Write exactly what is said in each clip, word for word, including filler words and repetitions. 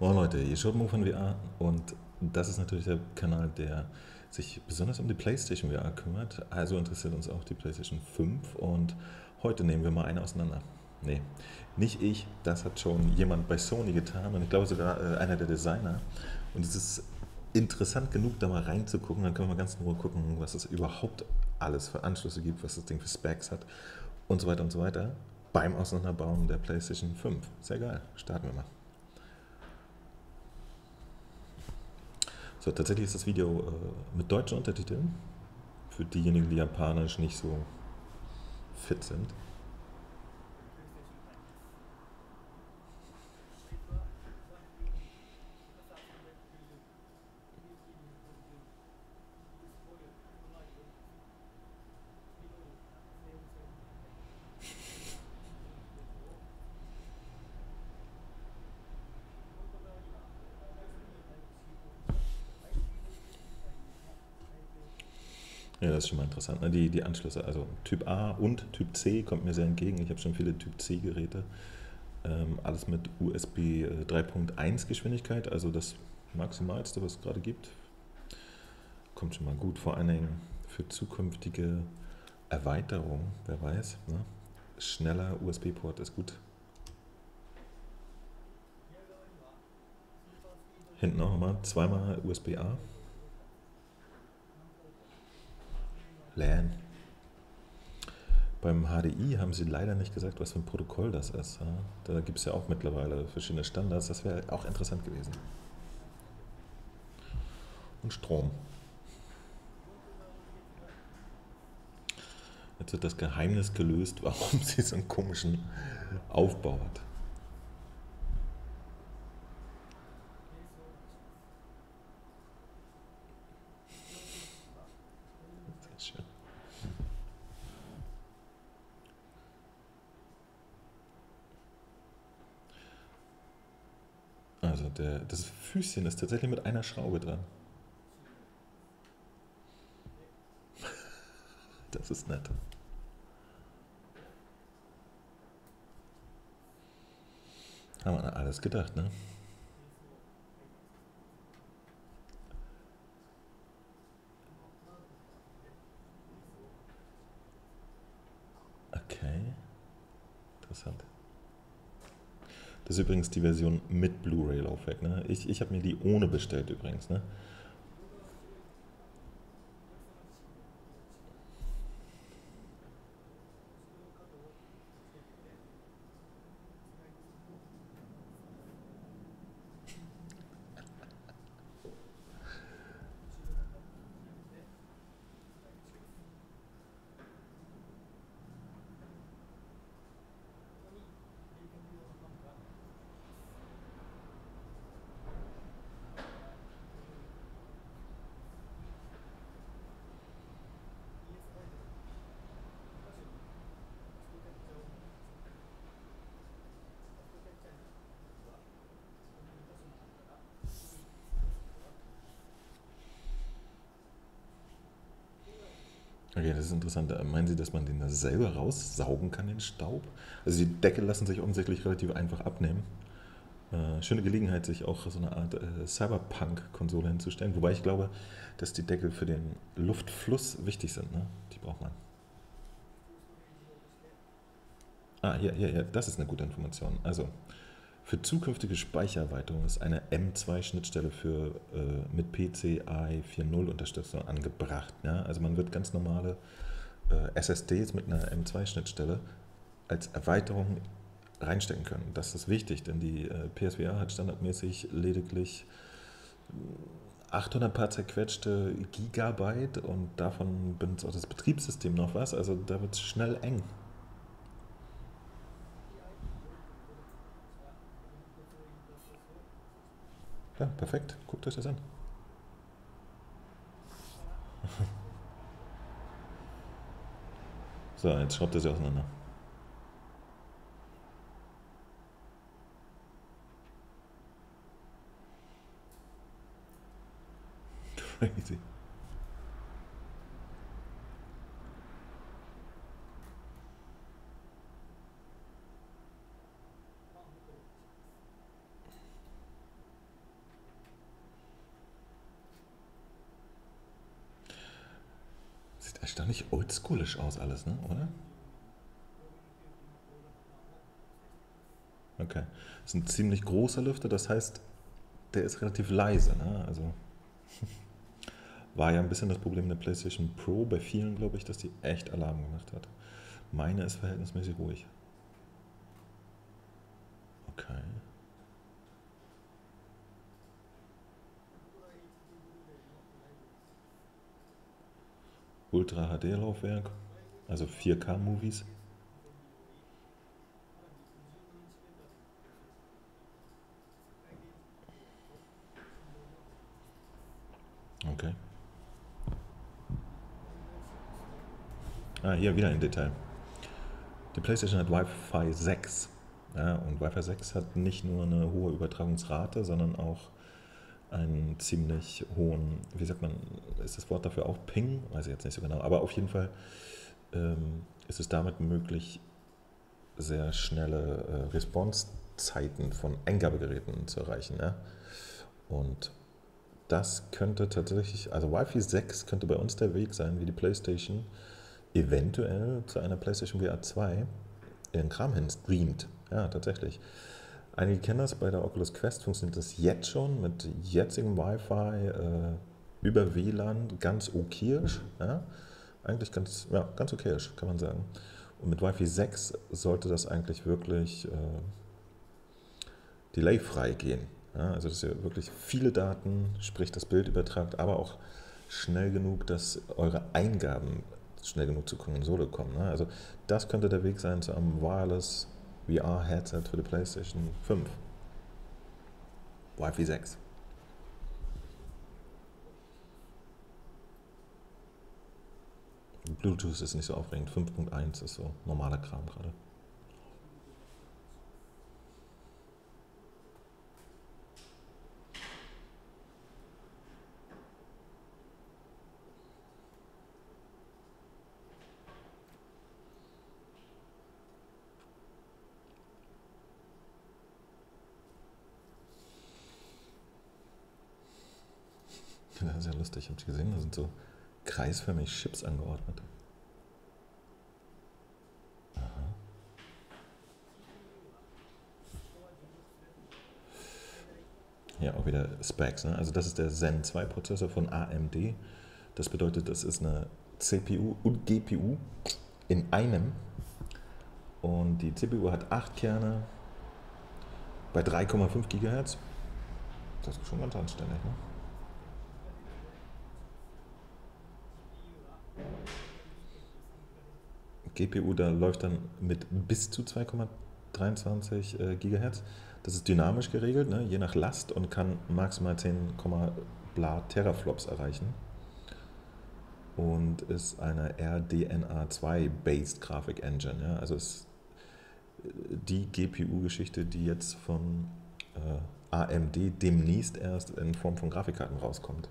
Wow Leute, hier ist Shotmo von V R und das ist natürlich der Kanal, der sich besonders um die PlayStation V R kümmert. Also interessiert uns auch die PlayStation fünf und heute nehmen wir mal eine auseinander. Nee, nicht ich, das hat schon jemand bei Sony getan und ich glaube sogar äh, einer der Designer. Und es ist interessant genug, da mal reinzugucken, dann können wir mal ganz in Ruhe gucken, was es überhaupt alles für Anschlüsse gibt, was das Ding für Specs hat und so weiter und so weiter beim Auseinanderbauen der PlayStation fünf. Sehr geil, starten wir mal. So, tatsächlich ist das Video äh, mit deutschen Untertiteln, für diejenigen, die japanisch nicht so fit sind. Ja, das ist schon mal interessant, ne? die, die Anschlüsse, also Typ A und Typ C kommt mir sehr entgegen. Ich habe schon viele Typ C Geräte, ähm, alles mit U S B drei Punkt eins Geschwindigkeit, also das Maximalste, was es gerade gibt. Kommt schon mal gut, vor allen Dingen für zukünftige Erweiterung, wer weiß, ne? Schneller U S B-Port ist gut. Hinten auch nochmal, zweimal U S B A. LAN. Beim H D I haben sie leider nicht gesagt, was für ein Protokoll das ist. Da gibt es ja auch mittlerweile verschiedene Standards, das wäre auch interessant gewesen. Und Strom. Jetzt wird das Geheimnis gelöst, warum sie so einen komischen Aufbau hat. Also der, das Füßchen ist tatsächlich mit einer Schraube dran. Das ist nett. Haben wir an alles gedacht, ne? Okay. Interessant. Das ist übrigens die Version mit Blu-ray-Laufwerk. Ne? Ich, ich habe mir die ohne bestellt übrigens. Ne? Okay, das ist interessant. Meinen Sie, dass man den da selber raussaugen kann, den Staub? Also die Deckel lassen sich offensichtlich relativ einfach abnehmen. Äh, schöne Gelegenheit, sich auch so eine Art äh, Cyberpunk-Konsole hinzustellen. Wobei ich glaube, dass die Deckel für den Luftfluss wichtig sind. Ne? Die braucht man. Ah, hier, hier, hier. Das ist eine gute Information. Also, für zukünftige Speichererweiterung ist eine M zwei Schnittstelle für, äh, mit P C I E vier Punkt null Unterstützung angebracht. Ja? Also man wird ganz normale äh, S S Ds mit einer M zwei Schnittstelle als Erweiterung reinstecken können. Das ist wichtig, denn die äh, P S V R hat standardmäßig lediglich achthundert paar zerquetschte Gigabyte und davon benutzt auch das Betriebssystem noch was. Also da wird es schnell eng. Ja, perfekt. Guckt euch das an. So, jetzt schraubt er sie auseinander. Crazy. erstaunlich oldschoolisch aus alles, ne? Oder? Okay. Das ist ein ziemlich großer Lüfter, das heißt, der ist relativ leise, ne? Also war ja ein bisschen das Problem der PlayStation Pro bei vielen, glaube ich, dass die echt Alarm gemacht hat. Meine ist verhältnismäßig ruhig. Okay. Ultra H D-Laufwerk, also vier K-Movies. Okay. Ah, hier wieder ein Detail. Die PlayStation hat Wi-Fi sechs. Ja, und Wi-Fi sechs hat nicht nur eine hohe Übertragungsrate, sondern auch einen ziemlich hohen, wie sagt man, ist das Wort dafür auch Ping? Weiß ich jetzt nicht so genau, aber auf jeden Fall ähm, ist es damit möglich, sehr schnelle äh, Responsezeiten von Eingabegeräten zu erreichen. Ja? Und das könnte tatsächlich, also Wi-Fi sechs könnte bei uns der Weg sein, wie die PlayStation eventuell zu einer PlayStation V R zwei ihren Kram hin streamt. Ja, tatsächlich. Einige kennen das, bei der Oculus Quest funktioniert das jetzt schon mit jetzigem Wi-Fi äh, über W LAN ganz okayisch. Ja? Eigentlich ganz, ja, ganz okayisch, kann man sagen. Und mit Wi-Fi sechs sollte das eigentlich wirklich äh, delayfrei gehen. Ja? Also, dass ihr wirklich viele Daten, sprich das Bild übertragt, aber auch schnell genug, dass eure Eingaben schnell genug zur Konsole kommen. Ne? Also, das könnte der Weg sein zu einem Wireless V R-Headset für die PlayStation fünf. Wi-Fi sechs. Bluetooth ist nicht so aufregend. fünf Punkt eins ist so normaler Kram gerade. Sehr lustig, habt ihr gesehen, da sind so kreisförmig Chips angeordnet. Aha. Ja, auch wieder Specs, ne? Also das ist der Zen zwei Prozessor von A M D. Das bedeutet, das ist eine C P U und G P U in einem. Und die C P U hat acht Kerne bei drei Komma fünf Gigahertz. Das ist schon ganz anständig, ne? G P U, da läuft dann mit bis zu zwei Komma dreiundzwanzig Gigahertz. Das ist dynamisch geregelt, ne? Je nach Last, und kann maximal zehn Komma bla Teraflops erreichen. Und ist eine R D N A zwei-based Grafik-Engine. Ja? Also ist die G P U-Geschichte, die jetzt von äh, A M D demnächst erst in Form von Grafikkarten rauskommt.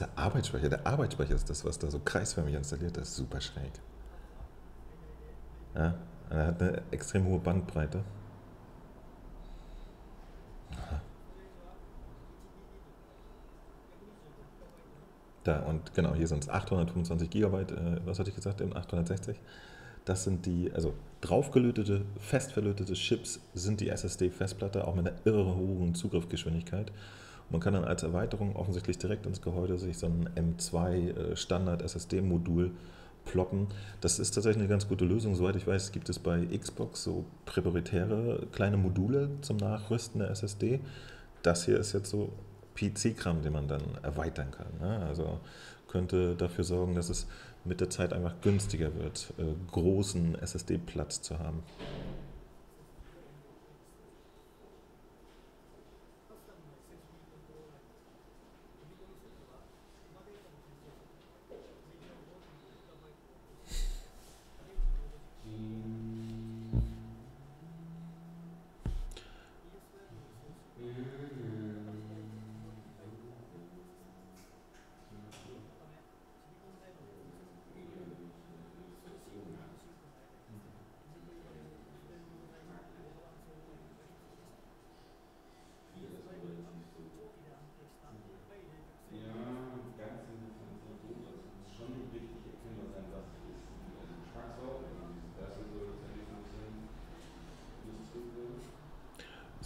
Der Arbeitsspeicher. Der Arbeitsspeicher ist das, was da so kreisförmig installiert ist. Super schräg. Ja, er hat eine extrem hohe Bandbreite. Aha. Da, und genau, hier sind es achthundertfünfundzwanzig Gigabyte, äh, was hatte ich gesagt, in achthundertsechzig. Das sind die, also draufgelötete, fest verlötete Chips sind die S S D-Festplatte, auch mit einer irre hohen Zugriffsgeschwindigkeit. Man kann dann als Erweiterung offensichtlich direkt ins Gehäuse sich so ein M zwei Standard S S D-Modul ploppen. Das ist tatsächlich eine ganz gute Lösung. Soweit ich weiß, gibt es bei Xbox so proprietäre kleine Module zum Nachrüsten der S S D. Das hier ist jetzt so P C-Kram, den man dann erweitern kann. Also könnte dafür sorgen, dass es mit der Zeit einfach günstiger wird, großen S S D-Platz zu haben.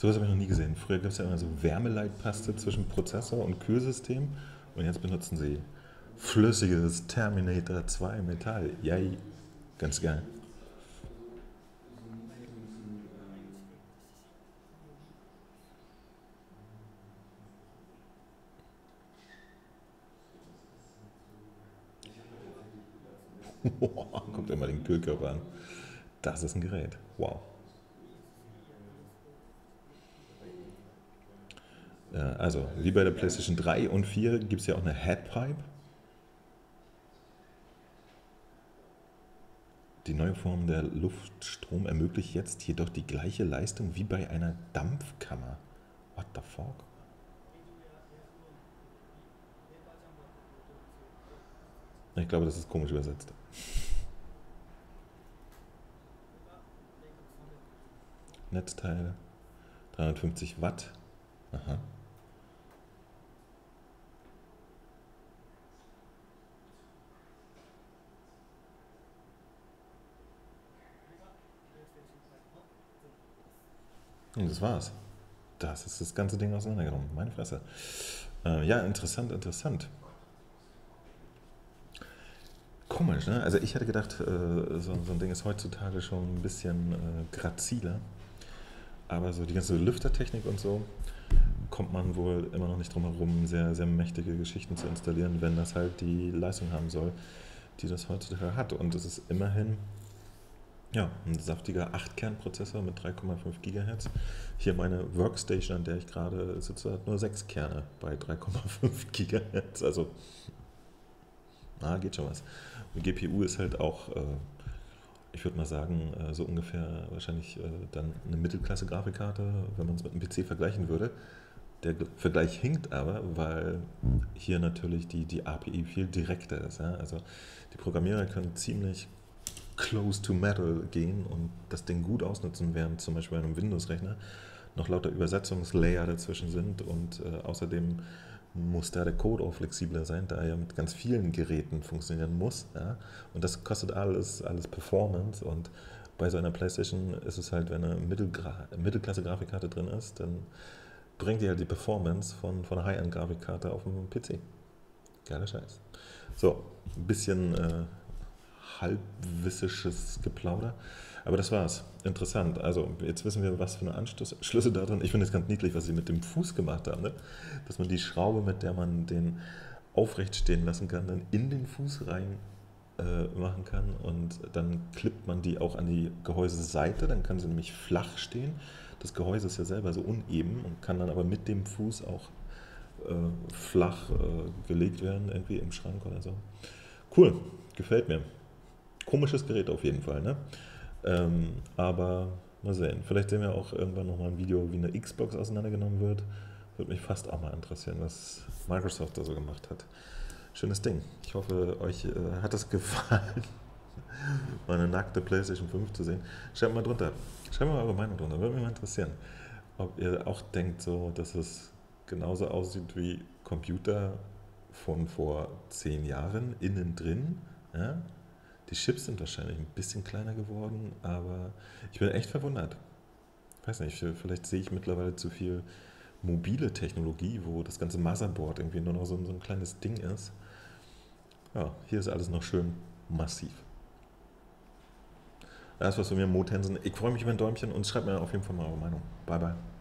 Sowas habe ich noch nie gesehen. Früher gab es ja immer so Wärmeleitpaste zwischen Prozessor und Kühlsystem und jetzt benutzen sie flüssiges Terminator zwei Metall. Yay, ganz geil. Kommt immer den Kühlkörper an. Das ist ein Gerät. Wow. Ja, also, wie bei der PlayStation drei und vier gibt es ja auch eine Headpipe. Die neue Form der Luftstrom ermöglicht jetzt jedoch die gleiche Leistung wie bei einer Dampfkammer. What the fuck? Ich glaube, das ist komisch übersetzt. Netzteil, dreihundertfünfzig Watt. Aha. Und das war's. Das ist das ganze Ding auseinandergenommen. Meine Fresse. Äh, ja, interessant, interessant. Komisch, ne? Also ich hätte gedacht, äh, so, so ein Ding ist heutzutage schon ein bisschen äh, graziler. Aber so die ganze Lüftertechnik und so kommt man wohl immer noch nicht drum herum, sehr, sehr mächtige Geschichten zu installieren, wenn das halt die Leistung haben soll, die das heutzutage hat. Und es ist immerhin ja, ein saftiger acht Kern Prozessor mit drei Komma fünf Gigahertz. Hier meine Workstation, an der ich gerade sitze, hat nur sechs Kerne bei drei Komma fünf Gigahertz. Also, na, geht schon was. Und G P U ist halt auch, äh, ich würde mal sagen, äh, so ungefähr wahrscheinlich äh, dann eine Mittelklasse-Grafikkarte, wenn man es mit einem P C vergleichen würde. Der Vergleich hinkt aber, weil hier natürlich die, die A P I viel direkter ist. Ja? Also die Programmierer können ziemlich close to metal gehen und das Ding gut ausnutzen, während zum Beispiel bei einem Windows-Rechner noch lauter Übersetzungslayer dazwischen sind und äh, außerdem muss da der Code auch flexibler sein, da er ja mit ganz vielen Geräten funktionieren muss. Ja? Und das kostet alles, alles Performance. Und bei so einer PlayStation ist es halt, wenn eine Mittelgra Mittelklasse-Grafikkarte drin ist, dann bringt die halt die Performance von, von einer High-End-Grafikkarte auf dem P C. Geiler Scheiß. So, ein bisschen äh, halbwissisches Geplauder. Aber das war's. Interessant. Also, jetzt wissen wir, was für eine Anschlüsse da drin. Ich finde es ganz niedlich, was sie mit dem Fuß gemacht haben. Ne? Dass man die Schraube, mit der man den aufrecht stehen lassen kann, dann in den Fuß rein äh, machen kann. Und dann klippt man die auch an die Gehäuseseite. Dann kann sie nämlich flach stehen. Das Gehäuse ist ja selber so uneben und kann dann aber mit dem Fuß auch äh, flach äh, gelegt werden, irgendwie im Schrank oder so. Cool. Gefällt mir. Komisches Gerät auf jeden Fall, ne? Ähm, aber mal sehen, vielleicht sehen wir auch irgendwann nochmal ein Video, wie eine Xbox auseinandergenommen wird. Würde mich fast auch mal interessieren, was Microsoft da so gemacht hat. Schönes Ding. Ich hoffe, euch äh, hat es gefallen, meine nackte PlayStation fünf zu sehen. Schreibt mal drunter. Schreibt mal eure Meinung drunter. Würde mich mal interessieren, ob ihr auch denkt, so, dass es genauso aussieht wie Computer von vor zehn Jahren innen drin. Ja? Die Chips sind wahrscheinlich ein bisschen kleiner geworden, aber ich bin echt verwundert. Ich weiß nicht, vielleicht sehe ich mittlerweile zu viel mobile Technologie, wo das ganze Motherboard irgendwie nur noch so ein, so ein kleines Ding ist. Ja, hier ist alles noch schön massiv. Das war's von mir, Motensen. Ich freue mich über ein Däumchen und schreibt mir auf jeden Fall mal eure Meinung. Bye, bye.